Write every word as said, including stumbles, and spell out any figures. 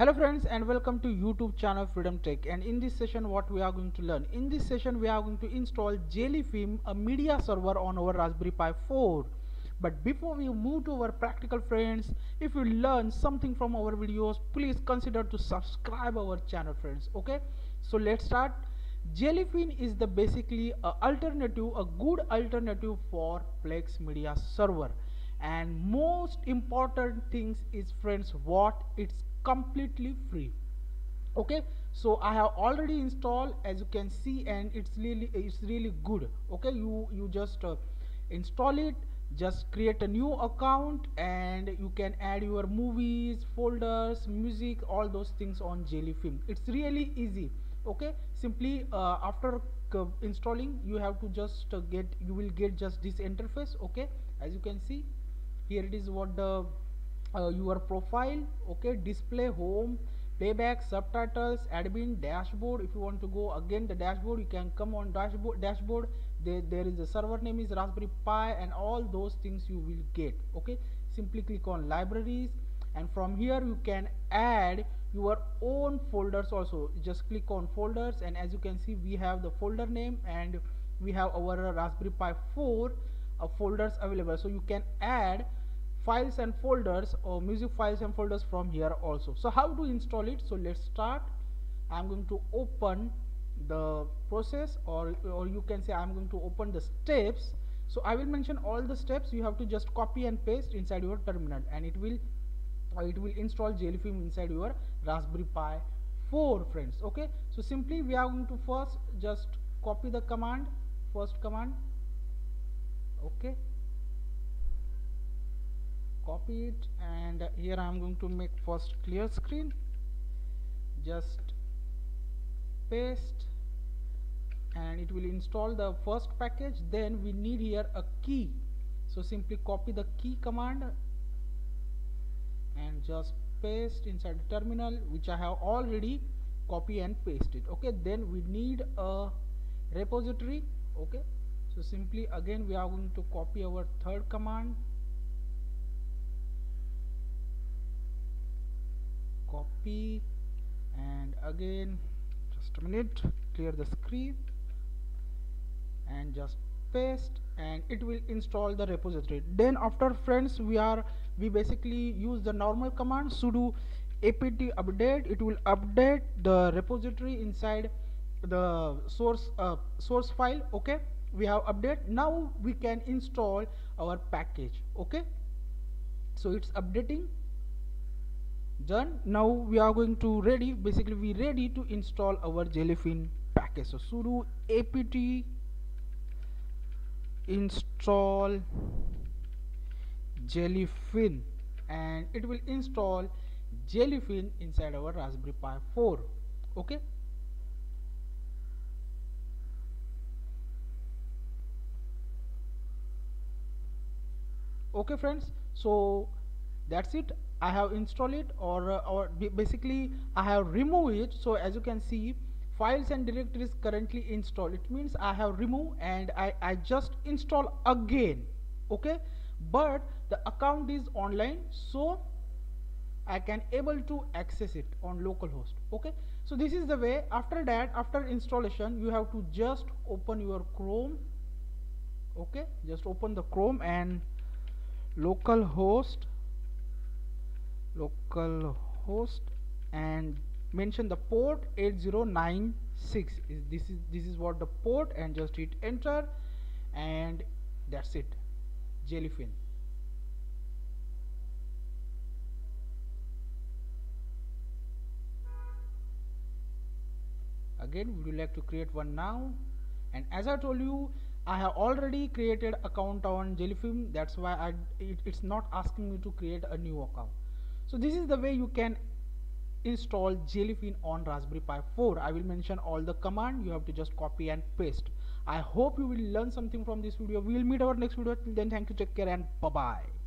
Hello friends and welcome to YouTube channel Freedom Tech, and in this session what we are going to learn. In this session we are going to install Jellyfin, a media server on our Raspberry Pi four. But before we move to our practical, friends, if you learn something from our videos, please consider to subscribe our channel, friends. Okay, so let's start. Jellyfin is the basically a alternative, a good alternative for Plex media server. And most important things is, friends, what it's completely free. Okay, so I have already installed, as you can see, and it's really it's really good. Okay, you you just uh, install it, just create a new account, and you can add your movies, folders, music, all those things on Jellyfin. It's really easy. Okay, simply uh, after installing you have to just uh, get you will get just this interface. Okay, as you can see here, it is what the Uh, your profile, okay, display, home, playback, subtitles, admin, dashboard. If you want to go again the dashboard, you can come on dashboard dashboard there, there is a server name is Raspberry Pi, and all those things you will get. Okay, simply click on libraries, and from here you can add your own folders also. Just click on folders, and as you can see we have the folder name, and we have our Raspberry Pi four uh, folders available, so you can add files and folders or music files and folders from here also. So how to install it? So let's start. I'm going to open the process, or or you can say I'm going to open the steps. So I will mention all the steps. You have to just copy and paste inside your terminal, and it will uh, it will install Jellyfin inside your Raspberry Pi four, friends. Okay, so simply we are going to first just copy the command, first command. Okay, copy it, and here I am going to make first clear screen, just paste, and it will install the first package. Then we need here a key, so simply copy the key command and just paste inside the terminal, which I have already copy and pasted. Okay, then we need a repository. Okay, so simply again we are going to copy our third command, copy, and again just a minute clear the screen and just paste, and it will install the repository. Then after, friends, we are we basically use the normal command sudo apt update. It will update the repository inside the source uh, source file. Okay, we have update. Now we can install our package. Okay, so it's updating. Done. Now we are going to ready basically we ready to install our Jellyfin package. So sudo apt install Jellyfin, and it will install Jellyfin inside our Raspberry Pi four. Okay, okay friends, so that's it. I have installed it, or uh, or basically I have removed it. So as you can see, files and directories currently installed. It means I have removed, and I, I just install again. Okay, but the account is online, so I can able to access it on localhost. Okay, so this is the way. After that, after installation, you have to just open your Chrome. Okay, just open the Chrome and localhost localhost and mention the port eight zero nine six. Is this is this is what the port, and just hit enter, and that's it. Jellyfin. Again, would you like to create one now? And as I told you, I have already created account on Jellyfin. That's why I it, it's not asking me to create a new account. So this is the way you can install Jellyfin on Raspberry Pi four. I will mention all the command. You have to just copy and paste. I hope you will learn something from this video. We will meet our next video. Till then, thank you, take care, and bye bye.